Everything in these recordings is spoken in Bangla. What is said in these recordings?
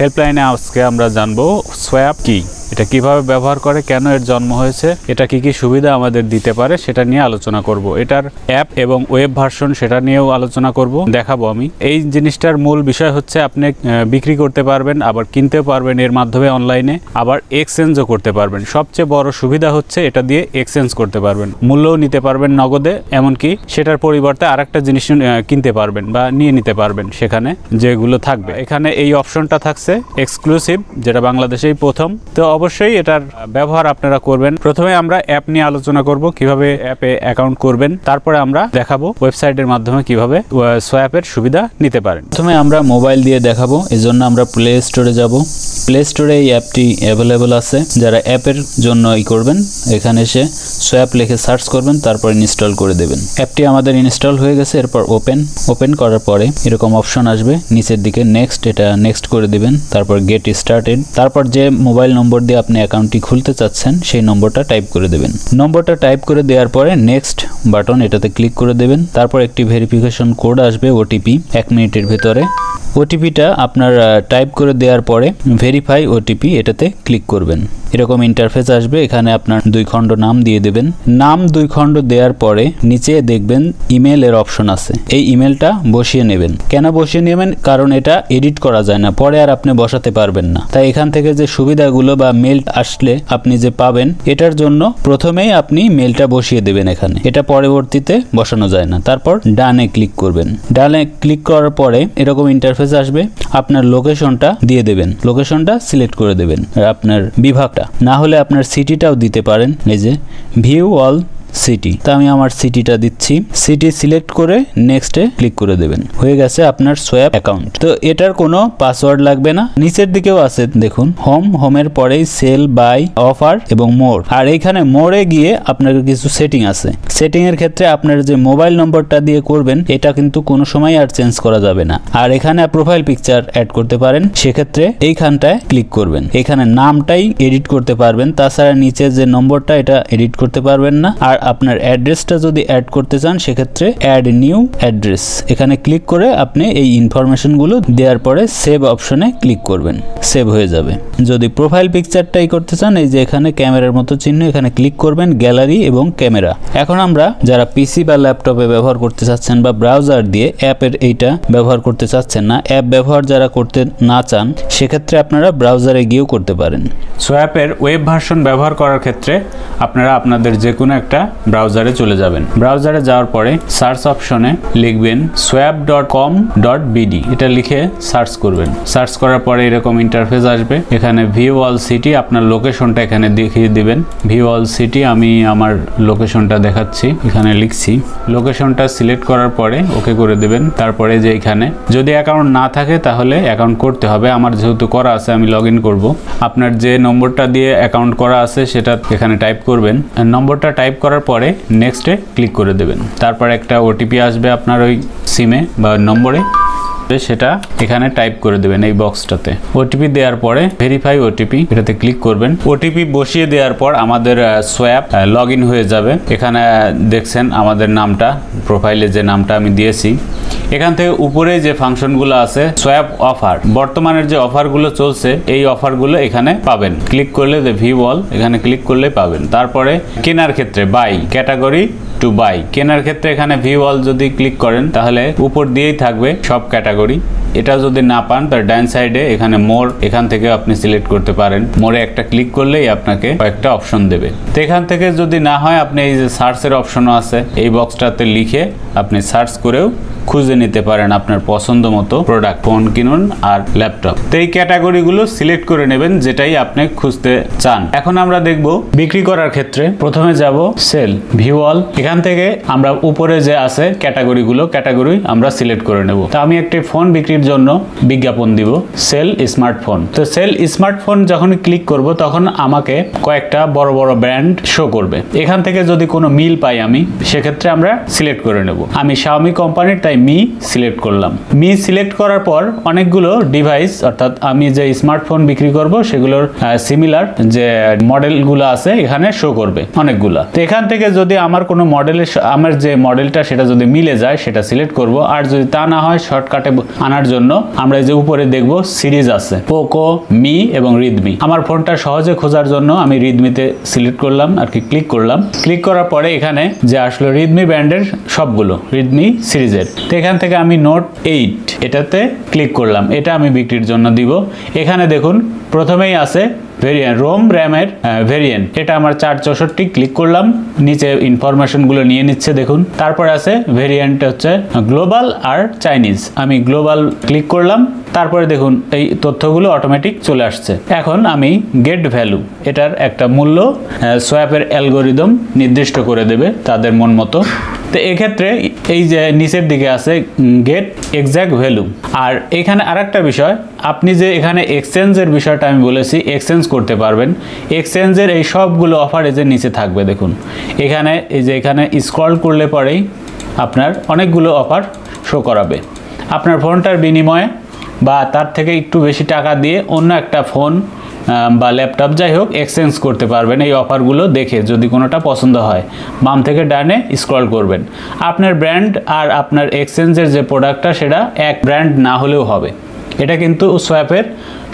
हेल्पलाइने आजके आमरा जानबो स्वैप की एटा किभाबे व्यवहार करे केन एर जन्म होयेछे एटा की सुविधा आमादेर दिते पारे सेटा निये आलोचना करब। एटार अ্যাप एबं वेब भार्सन सेटा नियेও आलोचना करब, देखाबो आमी। एई जिनिसटार मूल विषय होच्छे आपनि बिक्री करते पारबेन, आबार किनतेও पारबेन एर माध्यमे अनलाइने, आबार एक्सचेंजও करते पारबेन। सबचेये बड़ सुविधा होच्छे एटा दिये एक्सचेंज करते पारबेन, मूल्यও निते पारबेन नगदे, एमनकि सेटार परिबर्ते आरेकटा जिनिस किनते पारबेन बा निये निते पारबेन सेखाने जेगुलो थाकबे। एखाने एई अपशनटा थाकছে एक्सक्लूसिव जेटा बांग्लादेशेई प्रथम। तो अवश्य एटार व्यवहार आपनारा करबेन। प्रथमे आमरा अ্যাপ निये आलोचना करब, किभाबे অ্যাপে अ্যাকাউন্ট করবেন, তারপরে আমরা দেখাবো ওয়েবসাইটের মাধ্যমে কিভাবে সোয়াপের সুবিধা নিতে পারেন। প্রথমে আমরা মোবাইল দিয়ে দেখাবো, এজন্য আমরা প্লে স্টোরে যাব। প্লে স্টোরে এই অ্যাপটি अवेलेबल আছে, যারা অ্যাপের জন্য ই করবেন এখানে এসে সোয়াপ লিখে সার্চ করবেন, তারপর ইনস্টল করে দেবেন। অ্যাপটি আমাদের ইনস্টল হয়ে গেছে। এরপর ওপেন করার পরে এরকম অপশন আসবে নিচের দিকে, নেক্সট, এটা নেক্সট করে দিবেন। তারপর গেট স্টার্টেড, তারপর যে মোবাইল নম্বর দিয়ে আপনি অ্যাকাউন্টটি খুলতে চাচ্ছেন সেই নম্বরটা টাইপ করে দেবেন। নম্বরটা টাইপ করে দেওয়ার পরে নেক্সট বাটন, এটাতে ক্লিক করে দেবেন। তারপর একটি ভেরিফিকেশন কোড আসবে, ওটিপি 1 মিনিটের ভেতরে। ওটিপিটা আপনার টাইপ করে দেওয়ার পরে ভেরিফাই ওটিপি, এটাতে ক্লিক করবেন। এরকম ইন্টারফেস আসবে, এখানে আপনার 2 খণ্ড নাম দিয়ে দেবেন। নাম 2 খণ্ড দেওয়ার পরে নিচে দেখবেন ইমেলের অপশন আছে, এই ইমেলটা বসিয়ে নেবেন। কেন বসিয়ে নেবেন? কারণ এটা এডিট করা যায় না, পরে আর আপনি বসাতে পারবেন না। তাই এখান থেকে যে সুবিধাগুলো বা মেল আসলে আপনি যে পাবেন, এটার জন্য প্রথমেই আপনি মেলটা বসিয়ে দেবেন এখানে, এটা পরবর্তীতে বসানো যায় না। তারপর ডানে ক্লিক করবেন। ডানে ক্লিক করার পরে এরকম ইন্টারফেস আসবে, আপনার লোকেশনটা দিয়ে দেবেন, লোকেশনটা সিলেক্ট করে দেবেন, আপনার বিভাগটা, না হলে আপনার সিটিটাও দিতে পারেন। এই যে ভিউ অল সিটি, তা আমি আমার সিটিটা দিচ্ছি। সিটি সিলেক্ট করে নেক্সটে ক্লিক করে দেবেন, হয়ে গেছে আপনার সোয়াপ অ্যাকাউন্ট। তো এটার কোনো পাসওয়ার্ড লাগবে না। নিচের দিকেও আছে দেখুন, হোমের পরেই সেল, বাই, অফার এবং মোর। আর এইখানে মোরে গিয়ে আপনার কিছু সেটিং আছে, সেটিং এর ক্ষেত্রে আপনার যে মোবাইল নম্বরটা দিয়ে করবেন এটা কিন্তু কোনো সময় আর চেঞ্জ করা যাবে না। আর এখানে প্রোফাইল পিকচার অ্যাড করতে পারেন, সেক্ষেত্রে এইখানটায় ক্লিক করবেন, এখানে নামটাই এডিট করতে পারবেন, তাছাড়া নিচে যে নম্বরটা এটা এডিট করতে পারবেন না। আর আপনার অ্যাড্রেসটা যদি অ্যাড করতে চান সেক্ষেত্রে অ্যাড নিউ অ্যাড্রেস, এখানে ক্লিক করে আপনি এই ইনফরমেশনগুলো দেওয়ার পরে সেভ অপশনে ক্লিক করবেন, সেভ হয়ে যাবে। যদি প্রোফাইল পিকচারটাই করতে চান, এই যে এখানে ক্যামেরার মতো চিহ্ন, এখানে ক্লিক করবেন, গ্যালারি এবং ক্যামেরা। এখন আমরা যারা পিসি বা ল্যাপটপে ব্যবহার করতে চাচ্ছেন বা ব্রাউজার দিয়ে অ্যাপের এইটা ব্যবহার করতে চাচ্ছেন না, অ্যাপ ব্যবহার যারা করতে না চান সেক্ষেত্রে আপনারা ব্রাউজারে গিয়েও করতে পারেন। সোয়াপের ওয়েব ভার্সন ব্যবহার করার ক্ষেত্রে আপনারা আপনাদের যে কোনো একটা ব্রাউজারে চলে যাবেন। ব্রাউজারে যাওয়ার পরে সার্চ অপশনে লিখবেন swap.com.bd, এটা লিখে সার্চ করবেন। সার্চ করার পরে এরকম ইন্টারফেস আসবে, এখানে ভিউ অল সিটি, আপনার লোকেশনটা এখানে দেখিয়ে দিবেন। ভিউ অল সিটি, আমি আমার লোকেশনটা দেখাচ্ছি, এখানে লিখছি। লোকেশনটা সিলেক্ট করার পরে ওকে করে দেবেন। তারপরে যে এখানে যদি অ্যাকাউন্ট না থাকে তাহলে অ্যাকাউন্ট করতে হবে, আমার যেহেতু করা আছে আমি লগ ইন করবো। আপনার যে নম্বরটা দিয়ে অ্যাকাউন্ট করা আছে সেটা এখানে টাইপ করবেন, নম্বরটা টাইপ করার পরে নেক্সটে ক্লিক করে দেবেন। তারপর একটা ওটিপি আসবে আপনার ওই সিমে বা নম্বরে, সেটা এখানে টাইপ করে দেবেন এই বক্সটাতে। ওটিপি দেওয়ার পরে ভেরিফাই ওটিপি, এটাতে ক্লিক করবেন। ওটিপি বসিয়ে দেওয়ার পর আমাদের সোয়াপ লগ ইন হয়ে যাবে। এখানে দেখছেন আমাদের নামটা, প্রোফাইলে যে নামটা আমি দিয়েছি, এখান থেকে উপরে যে ফাংশনগুলো আছে সোয়াপ অফার, বর্তমানের যে অফারগুলো চলছে এই অফারগুলো এখানে পাবেন, ক্লিক করলে যে ভিউ অল, এখানে ক্লিক করলে পাবেন। তারপরে কেনার ক্ষেত্রে বাই ক্যাটাগরি টু বাই, কেনার ক্ষেত্রে এখানে ভিউ অল যদি ক্লিক করেন তাহলে উপর দিয়েই থাকবে সব ক্যাটাগরি। এটা যদি না পান তার ডান সাইডে এখানে মোর, এখান থেকে আপনি সিলেক্ট করতে পারেন, মোরে একটা ক্লিক করলেই আপনাকে কয়েকটা অপশন দেবে। তো এখান থেকে যদি না হয় আপনি এই যে সার্চের অপশনও আছে, এই বক্সটাতে লিখে আপনি সার্চ করেও খুঁজে নিতে পারেন আপনার পছন্দ মতো প্রোডাক্ট, ফোন কিনুন আর ল্যাপটপ। তো এই ক্যাটাগরিগুলো সিলেক্ট করে নেবেন যেটাই আপনি খুঁজতে চান। এখন আমরা দেখব বিক্রি করার ক্ষেত্রে। প্রথমে যাব সেল, ভিউ অল, এখান থেকে আমরা উপরে যে আছে ক্যাটাগরিগুলো, ক্যাটাগরি আমরা সিলেক্ট করে নেব। তো আমি একটি ফোন বিক্রির জন্য বিজ্ঞাপন দিব, সেল স্মার্টফোন। তো সেল স্মার্টফোন যখন ক্লিক করব তখন আমাকে কয়েকটা বড় বড় ব্র্যান্ড শো করবে, এখান থেকে যদি কোনো মিল পাই আমি সেক্ষেত্রে আমরা সিলেক্ট করে নেব। আমি শাওমি কোম্পানির, তাই মি সিলেক্ট করলাম। মি সিলেক্ট করার পর অনেকগুলো ডিভাইস, অর্থাৎ আমি যে স্মার্টফোন বিক্রি করব সেগুলোর সিমিলার যে মডেলগুলো আছে এখানে শো করবে অনেকগুলা। তো এখান থেকে যদি আমার কোনো মডেলের, আমার যে মডেলটা সেটা যদি মিলে যায় সেটা সিলেক্ট করব, আর যদি তা না হয় শর্টকাটে আনার জন্য উপরে দেখব সিরিজ আছে পোকো মি এবং রিদমি। আমার ফোনটা সহজে খোঁজার জন্য আমি রিদমিতে সিলেক্ট করলাম আর কি ক্লিক করলাম। ক্লিক করার পরে এখানে যে আসলো রিদমি ব্র্যান্ডের সবগুলো রিদমি সিরিজের। তো এখান থেকে আমি নোট 8 এটাতে ক্লিক করলাম, এটা আমি বিক্রির জন্য দিব। এখানে দেখুন প্রথমেই আছে ভেরিয়েন্ট রোম র্যামের ভেরিয়েন্ট, এটা আমার 464 ক্লিক করলাম, নিচে ইনফরমেশনগুলো নিয়ে নিচ্ছে দেখুন। তারপর আছে ভেরিয়েন্ট হচ্ছে গ্লোবাল আর চাইনিজ, আমি গ্লোবাল ক্লিক করলাম, তারপরে দেখুন এই তথ্যগুলো অটোমেটিক চলে আসছে। এখন আমি গেট ভ্যালু, এটার একটা মূল্য সোয়াপের অ্যালগোরিদম নির্দিষ্ট করে দেবে তাদের মন মতো। তো এক্ষেত্রে এই যে নিচের দিকে আছে গেট এক্স্যাক্ট ভ্যালু। আর এখানে আরেকটা বিষয়, আপনি যে এখানে এক্সচেঞ্জের বিষয়টা আমি বলেছি, এক্সচেঞ্জ করতে পারবেন। এক্সচেঞ্জের এই সবগুলো অফার এই যে নিচে থাকবে দেখুন, এখানে এই যে এখানে স্ক্রল করলে পরেই আপনার অনেকগুলো অফার শো করাবে। আপনার ফোনটার বিনিময়ে বা তার থেকে একটু বেশি টাকা দিয়ে অন্য একটা ফোন বা ল্যাপটপ যাই হোক এক্সচেঞ্জ করতে পারবেন এই অফারগুলো দেখে। যদি কোনোটা পছন্দ হয় বাম থেকে ডানে স্ক্রল করবেন। আপনার ব্র্যান্ড আর আপনার এক্সচেঞ্জের যে প্রোডাক্টটা সেটা এক ব্র্যান্ড না হলেও হবে। এটা কিন্তু সোয়াপের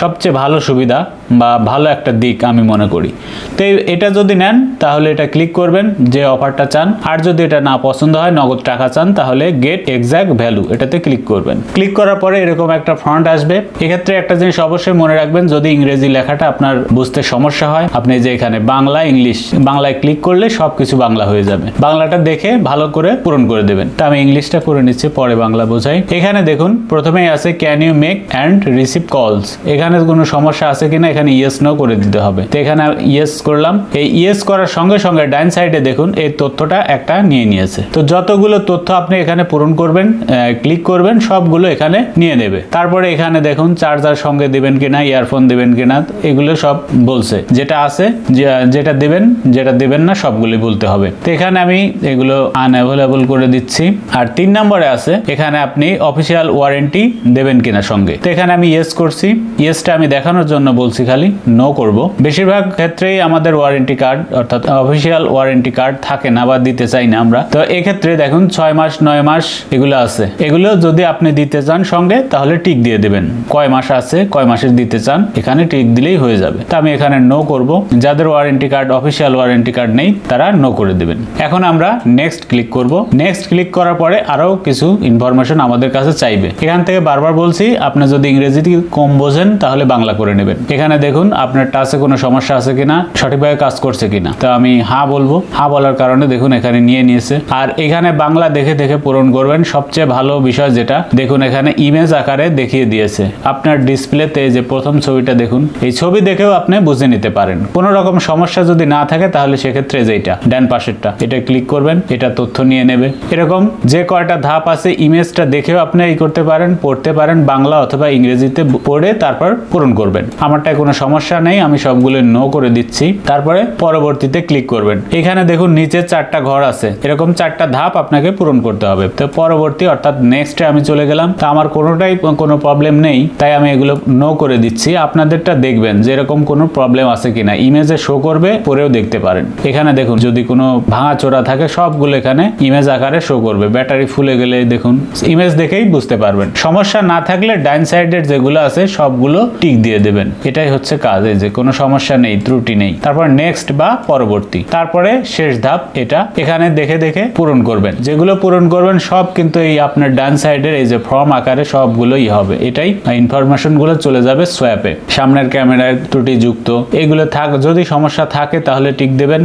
সবচেয়ে ভালো সুবিধা বা ভালো একটা দিক আমি মনে করি। তো এটা যদি নেন তাহলে এটা ক্লিক করবেন যে অফারটা চান, আর যদি এটা না পছন্দ হয় নগদ টাকা চান তাহলে গেট এক্স্যাক্ট ভ্যালু এটাতে ক্লিক করবেন। ক্লিক করার পরে এরকম একটা ফন্ট আসবে। এক্ষেত্রে একটা জিনিস অবশ্যই মনে রাখবেন, যদি ইংরেজি লেখাটা আপনার বুঝতে সমস্যা হয় আপনি যে এখানে বাংলা ইংলিশ বাংলায় ক্লিক করলে সব কিছু বাংলা হয়ে যাবে। বাংলাটা দেখে ভালো করে পূরণ করে দেবেন। তা আমি ইংলিশটা করে নিচ্ছি, পরে বাংলা বোঝাই। এখানে দেখুন প্রথমেই আছে can you make and receive calls, এখানে কোনো সমস্যা আছে কিনা এখানে ইয়েস নো করে দিতে হবে। তো এখানে ইয়েস করলাম। এই ইয়েস করার সঙ্গে সঙ্গে ডান সাইডে দেখুন এই তথ্যটা একটা নিয়ে নিয়েছে। তো যতগুলো তথ্য আপনি এখানে পূরণ করবেন ক্লিক করবেন সবগুলো এখানে নিয়ে নেবে। তারপরে এখানে দেখুন চার্জার সঙ্গে দেবেন কিনা, ইয়ারফোন দেবেন কিনা, এগুলো সব বলছে। যেটা আছে যেটা দেবেন যেটা দেবেন না সবগুলি বলতে হবে। তো এখানে আমি এগুলো আনঅ্যাভেলেবল করে দিচ্ছি। আর 3 নম্বরে আছে এখানে আপনি অফিসিয়াল ওয়ারেন্টি দেবেন কিনা সঙ্গে। তো এখানে আমি ইয়েস করছি, ইয়েসটা আমি দেখানোর জন্য বলছি, খালি নো করব। বেশিরভাগ ক্ষেত্রেই আমাদের ওয়ারেন্টি কার্ড অর্থাৎ অফিসিয়াল ওয়ারেন্টি কার্ড থাকে না বা দিতে চাই না আমরা। তো এক্ষেত্রে দেখুন 6 মাস 9 মাস এগুলো আছে, এগুলো যদি আপনি দিতে চান সঙ্গে তাহলে টিক দিয়ে দেবেন, কয় মাস আছে কয় মাসের দিতে চান এখানে টিক দিলেই হয়ে যাবে। তা আমি এখানে নো করব। যাদের warranty card official warranty card নেই তারা নো করে দেবেন। এখন আমরা নেক্সট ক্লিক করব। নেক্সট ক্লিক করার পরে আরও কিছু ইনফরমেশন আমাদের কাছে চাইবে। এখান থেকে বারবার বলছি, আপনি যদি ইংরেজিতে কম বোঝেন তাহলে বাংলা করে নেবেন। এখানে দেখুন আপনার টাচে কোনো সমস্যা আছে কিনা, সঠিকভাবে কাজ করছে কিনা। তো আমি হ্যাঁ বলবো, হ্যাঁ বলার কারণে দেখুন এখানে নিয়ে নিয়েছে। আর এখানে বাংলা দেখে দেখে পূরণ করবেন। সবচেয়ে ভালো বিষয় যেটা দেখুন এখানে ইমেজ আকারে দেখিয়ে দিয়েছে আপনার ডিসপ্লেতে, যে প্রথম ছবিটা দেখুন এই ছবি দেখেও আপনি বুঝে নিতে পারেন। কোনো রকম সমস্যা যদি না থাকে তাহলে সেক্ষেত্রে যেটা ডান পাশেরটা এটা ক্লিক করবেন, এটা তথ্য নিয়ে নেবে। এরকম যে কয়টা ধাপ আছে ইমেজটা দেখেও আপনি এই করতে পারেন, পড়তে পারেন, বাংলা অথবা ইংরেজিতে পড়ে তারপর পূরণ করবেন। আমারটায় কোনো সমস্যা নেই, আমি সবগুলো নো করে দিচ্ছি। তারপরে পরবর্তীতে ক্লিক করবেন। এখানে দেখুন নিচে 4টা ঘর আছে, এরকম 4টা ধাপ আপনাকে পূরণ করতে হবে। তো পরবর্তী অর্থাৎ নেক্সটে আমি চলে গেলাম। তা আমার কোনোটাই কোনো প্রবলেম নেই তাই আমি এগুলো নো করে দিচ্ছি। আপনাদেরটা দেখবেন যে এরকম কোনো প্রবলেম আছে কিনা, ইমেজে শো করবে, পরেও দেখতে পারেন। এখানে দেখুন যদি কোনো ভাঙাচোরা থাকে সবগুলো এখানে ইমেজ আকারে শো করবে। ব্যাটারি ফুলে গেলে দেখুন ইমেজ দেখেই বুঝতে পারবেন। সমস্যা না থাকলে ডান সাইডের যেগুলো আছে সবগুলো টিক দিয়ে দেবেন। এটাই হচ্ছে কাজ, এই যে কোনো সমস্যা নেই, ত্রুটি নেই। তারপর নেক্সট বা পরবর্তী, তারপরে শেষ ধাপ, এটা এখানে দেখে দেখে পূরণ করবেন। যেগুলো পূরণ করবেন সব কিন্তু এই আপনার ডান সাইডের এই যে ফর্ম আকারে সবগুলোই হবে। এটাই ইনফরমেশনগুলো চলে যাবে সোয়াপে। সামনের ক্যামেরায় ত্রুটি যুক্ত এগুলো থাক, যদি সমস্যা থাকে তাহলে টিক দেবেন,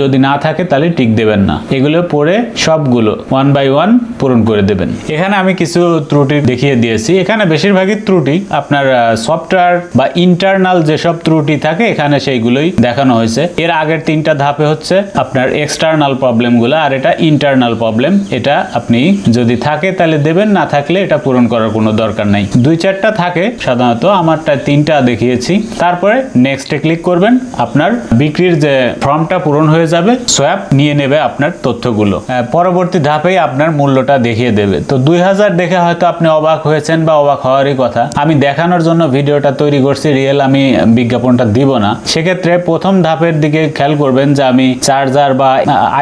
যদি না থাকে তাহলে টিক দেবেন না। এগুলো পড়ে সবগুলো 1 বাই 1 পূরণ করে দেবেন। এখানে আমি কিছু ত্রুটি দেখিয়ে দিয়েছি। এখানে বেশিরভাগই ত্রুটি আপনার সফটওয়্যার বা ইন্টারনাল যেসব ত্রুটি থাকে এখানে সেইগুলোই দেখানো হয়েছে। এর আগের 3টা ধাপে হচ্ছে আপনার এক্সটার্নাল প্রবলেমগুলো, আর এটা ইন্টারনাল প্রবলেম। এটা আপনি যদি থাকে তাহলে দেবেন, না থাকলে এটা পূরণ করার কোনো দরকার নাই। 2-4টা থাকে সাধারণত, আমারটা 3টা দেখিয়েছি। তারপরে নেক্সটে ক্লিক করবেন, আপনার বিক্রির যে ফর্মটা পূরণ হয়ে যাবে, সোয়াপ নিয়ে নেবে আপনার তথ্যগুলো, পরবর্তী ধাপেই আপনার মূল্যটা দেখিয়ে দেবে। তো 2000 দেখে হয়তো আপনি অবাক হয়েছেন বা অবাক হওয়ারই কথা আমি দেখানোর জন্য ভিডিওটা তৈরি করছি রিয়েল আমি বিজ্ঞাপনটা দিব না সে ক্ষেত্রে প্রথম ধাপের দিকে খেয়াল করবেন যে আমি চার্জার বা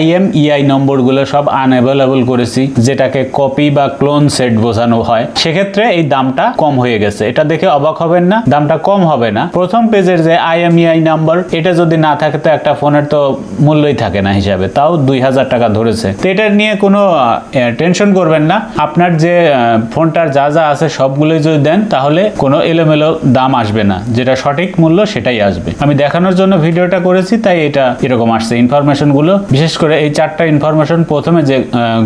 IMEI নম্বরগুলো সব আনএভেইলেবল করেছি যেটাকে কপি বা ক্লোন সেট বোঝানো হয় সে ক্ষেত্রে এই দামটা কম হয়ে গেছে এটা দেখে অবাক হবেন না দামটা কম হবে না প্রথম পেজের যে IMEI নাম্বার এটা যদি না থাকে তো একটা ফোনের তো মূল্যই থাকে না হিসাবে তাও 2000 টাকা ধরেছে তো এটা নিয়ে কোনো টেনশন করবেন না আপনার যে ফোনটার যা যা আছে সবগুলোই যদি দেন তাহলে কোনো এলোমেলো দাম আসবে না যেটা সঠিক মূল্য সেটাই আসবে আমি দেখানোর জন্য ভিডিওটা করেছি তাই এটা এরকম আসছে ইনফরমেশন গুলো বিশেষ করে এই চারটা ইনফরমেশন প্রথমে যে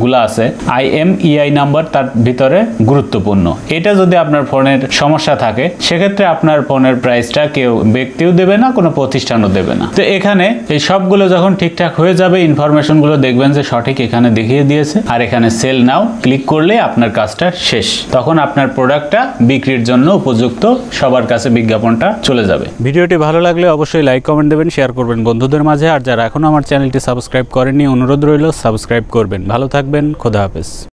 গুলো আছে IMEI নাম্বার তার ভিতরে গুরুত্বপূর্ণ এটা যদি আপনার ফোনের সমস্যা থাকে সে ক্ষেত্রে আপনার ফোনের প্রাইসটা কেউ ব্যক্তিও দেবে না কোনো প্রতিষ্ঠানও দেবে না তো এখানে এই সবগুলো যখন ঠিকঠাক হয়ে যাবে ইনফরমেশন গুলো দেখবেন যে সঠিক এখানে দেখিয়ে দিয়েছে আর এখানে সেল নাও ক্লিক করলে আপনার কাজটা শেষ তখন আপনার প্রোডাক্টটা বিক্রির জন্য উপযুক্ত সবার কাছে বিজ্ঞাপনটা চলে যাবে ভিডিওটি ভালো লাগলে অবশ্যই লাইক কমেন্ট দেবেন শেয়ার করবেন বন্ধুদের মাঝে আর যারা এখনো আমার চ্যানেলটি সাবস্ক্রাইব করেননি অনুরোধ রইল সাবস্ক্রাইব করবেন ভালো থাকবেন খোদা হাফেজ